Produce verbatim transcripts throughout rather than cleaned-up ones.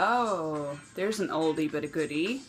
Oh, there's an oldie but a goodie.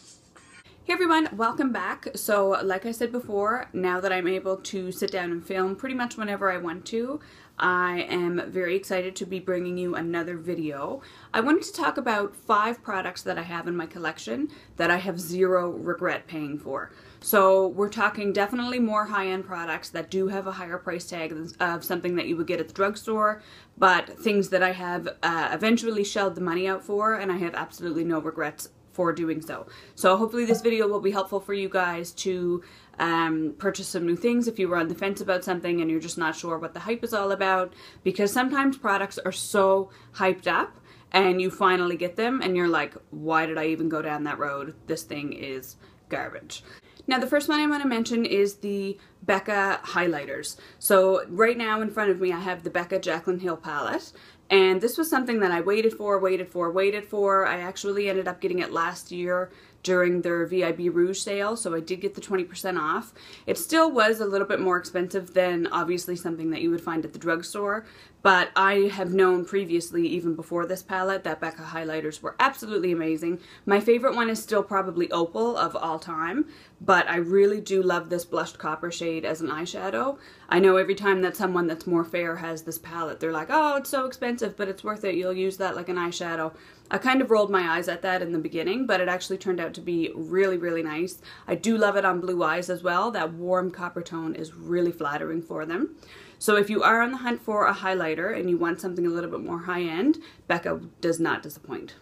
Hey everyone, welcome back. So like I said before, now that I'm able to sit down and film pretty much whenever I want to, I am very excited to be bringing you another video. I wanted to talk about five products that I have in my collection that I have zero regret paying for. So we're talking definitely more high-end products that do have a higher price tag of something that you would get at the drugstore, but things that I have uh, eventually shelled the money out for, and I have absolutely no regrets for doing so. So hopefully this video will be helpful for you guys to um, purchase some new things if you were on the fence about something and you're just not sure what the hype is all about, because sometimes products are so hyped up and you finally get them and you're like, why did I even go down that road? This thing is garbage. Now the first one I want to mention is the Becca highlighters. So right now in front of me I have the Becca Jaclyn Hill palette, and this was something that I waited for, waited for, waited for. I actually ended up getting it last year during their V I B Rouge sale, so I did get the twenty percent off. It still was a little bit more expensive than obviously something that you would find at the drugstore, but I have known previously, even before this palette, that Becca highlighters were absolutely amazing. My favorite one is still probably Opal of all time, but I really do love this blushed copper shade as an eyeshadow. I know every time that someone that's more fair has this palette, they're like, oh, it's so expensive, but it's worth it, you'll use that like an eyeshadow. I kind of rolled my eyes at that in the beginning, but it actually turned out to be really, really nice. I do love it on blue eyes as well. That warm copper tone is really flattering for them. So if you are on the hunt for a highlighter and you want something a little bit more high-end, Becca does not disappoint.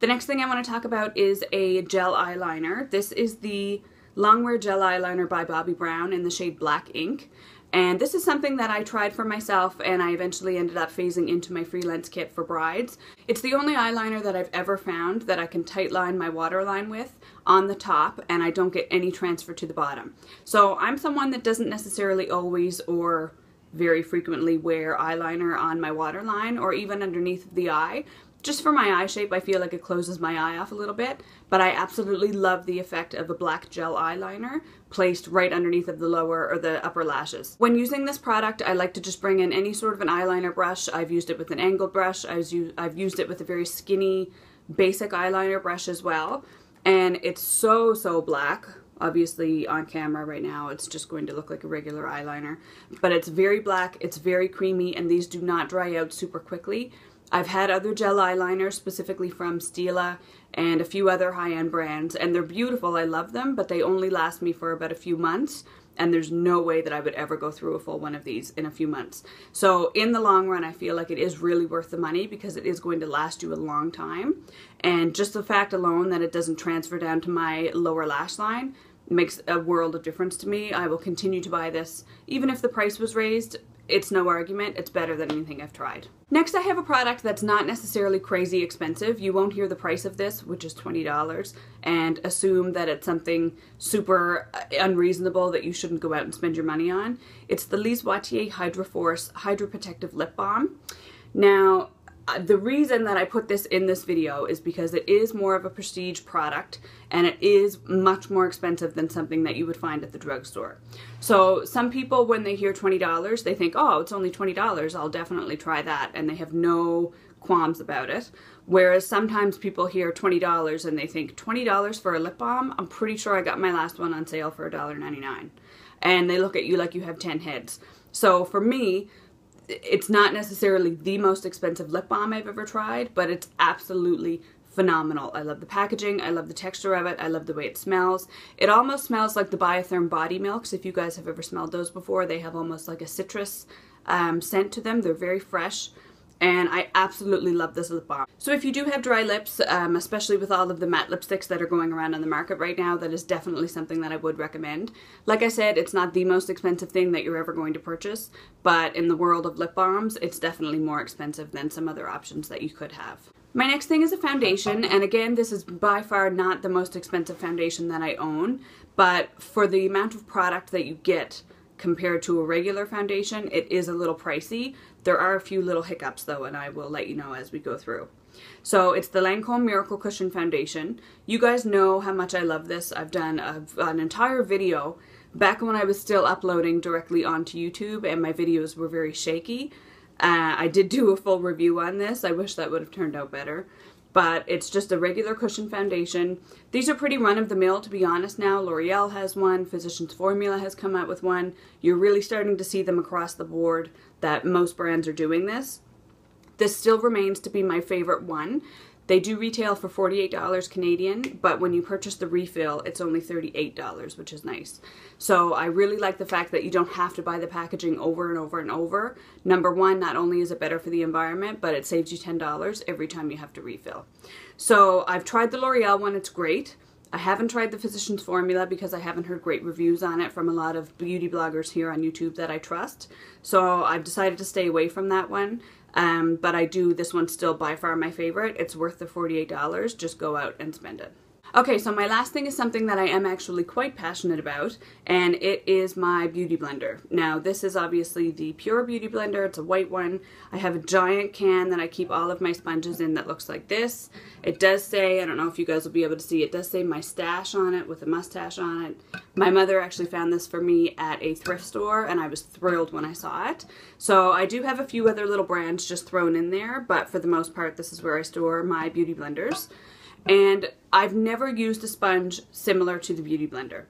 The next thing I want to talk about is a gel eyeliner. This is the Longwear Gel Eyeliner by Bobbi Brown in the shade Black Ink. And this is something that I tried for myself, and I eventually ended up phasing into my freelance kit for brides. It's the only eyeliner that I've ever found that I can tightline my waterline with on the top, and I don't get any transfer to the bottom. So I'm someone that doesn't necessarily always or very frequently wear eyeliner on my waterline or even underneath the eye. Just for my eye shape, I feel like it closes my eye off a little bit, but I absolutely love the effect of a black gel eyeliner placed right underneath of the lower or the upper lashes. When using this product, I like to just bring in any sort of an eyeliner brush. I've used it with an angled brush. I've used it with a very skinny, basic eyeliner brush as well, and it's so, so black. Obviously on camera right now it's just going to look like a regular eyeliner, but it's very black, it's very creamy, and these do not dry out super quickly. I've had other gel eyeliners, specifically from Stila and a few other high-end brands, and they're beautiful, I love them, but they only last me for about a few months, and there's no way that I would ever go through a full one of these in a few months. So in the long run, I feel like it is really worth the money because it is going to last you a long time, and just the fact alone that it doesn't transfer down to my lower lash line makes a world of difference to me. I will continue to buy this, even if the price was raised. It's no argument, it's better than anything I've tried. Next, I have a product that's not necessarily crazy expensive. You won't hear the price of this, which is twenty dollars, and assume that it's something super unreasonable that you shouldn't go out and spend your money on. It's the Lise Watier Hydro Force Hydro Protective Lip Balm. Now, the reason that I put this in this video is because it is more of a prestige product, and it is much more expensive than something that you would find at the drugstore. So some people, when they hear twenty dollars, they think, oh, it's only twenty dollars, I'll definitely try that, and they have no qualms about it. Whereas sometimes people hear twenty dollars and they think, twenty dollars for a lip balm? I'm pretty sure I got my last one on sale for a dollar ninety-nine. And they look at you like you have ten heads. So for me, it's not necessarily the most expensive lip balm I've ever tried, but it's absolutely phenomenal. I love the packaging, I love the texture of it, I love the way it smells. It almost smells like the Biotherm body milks. If you guys have ever smelled those before, they have almost like a citrus um, scent to them. They're very fresh, and I absolutely love this lip balm. So if you do have dry lips, um, especially with all of the matte lipsticks that are going around on the market right now, that is definitely something that I would recommend. Like I said, it's not the most expensive thing that you're ever going to purchase, but in the world of lip balms, it's definitely more expensive than some other options that you could have. My next thing is a foundation, and again, this is by far not the most expensive foundation that I own, but for the amount of product that you get compared to a regular foundation, it is a little pricey. There are a few little hiccups though, and I will let you know as we go through. So it's the Lancôme Miracle Cushion Foundation. You guys know how much I love this. I've done a, an entire video back when I was still uploading directly onto YouTube, and my videos were very shaky. Uh, I did do a full review on this. I wish that would have turned out better. but it's just a regular cushion foundation. These are pretty run-of-the-mill, to be honest now. L'Oreal has one, Physicians Formula has come out with one. You're really starting to see them across the board that most brands are doing this. This still remains to be my favorite one. They do retail for forty-eight dollars Canadian, but when you purchase the refill, it's only thirty-eight dollars, which is nice. So I really like the fact that you don't have to buy the packaging over and over and over. Number one, not only is it better for the environment, but it saves you ten dollars every time you have to refill. So I've tried the L'Oreal one, it's great. I haven't tried the Physicians Formula because I haven't heard great reviews on it from a lot of beauty bloggers here on YouTube that I trust. So I've decided to stay away from that one. Um, but I do, this one's still by far my favorite. It's worth the forty-eight dollars. Just go out and spend it. Okay, so my last thing is something that I am actually quite passionate about, and it is my Beauty Blender. Now, this is obviously the Pure Beauty Blender. It's a white one. I have a giant can that I keep all of my sponges in that looks like this. It does say, I don't know if you guys will be able to see, it does say my stash on it with a mustache on it. My mother actually found this for me at a thrift store, and I was thrilled when I saw it. So I do have a few other little brands just thrown in there, but for the most part, this is where I store my Beauty Blenders. And I've never used a sponge similar to the Beauty Blender.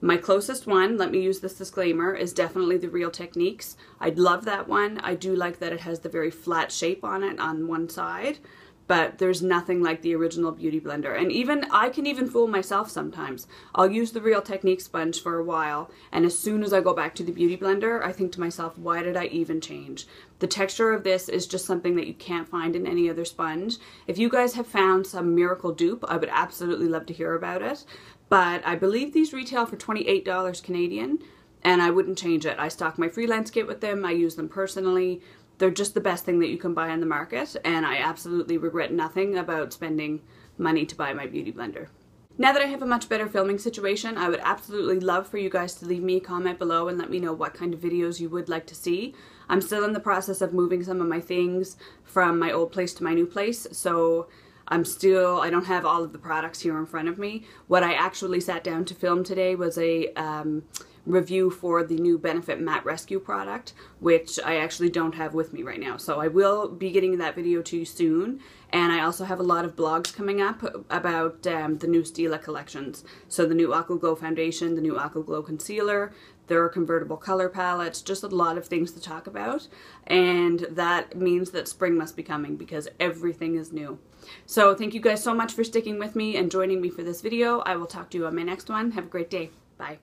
My closest one, let me use this disclaimer, is definitely the Real Techniques. I love that one. I do like that it has the very flat shape on it on one side, but there's nothing like the original Beauty Blender. And even, I can even fool myself sometimes. I'll use the Real Techniques sponge for a while, and as soon as I go back to the Beauty Blender, I think to myself, why did I even change? The texture of this is just something that you can't find in any other sponge. If you guys have found some miracle dupe, I would absolutely love to hear about it. But I believe these retail for twenty-eight dollars Canadian, and I wouldn't change it. I stock my freelance kit with them. I use them personally. They're just the best thing that you can buy on the market, and I absolutely regret nothing about spending money to buy my Beauty Blender. Now that I have a much better filming situation, I would absolutely love for you guys to leave me a comment below and let me know what kind of videos you would like to see. I'm still in the process of moving some of my things from my old place to my new place, so I'm still, I don't have all of the products here in front of me. What I actually sat down to film today was a um, review for the new Benefit Matte Rescue product, which I actually don't have with me right now. So I will be getting that video to you soon. And I also have a lot of blogs coming up about um, the new Stila collections. So the new Aqua Glow foundation, the new Aqua Glow concealer, there are convertible color palettes, just a lot of things to talk about. And that means that spring must be coming because everything is new. So thank you guys so much for sticking with me and joining me for this video. I will talk to you on my next one. Have a great day. Bye.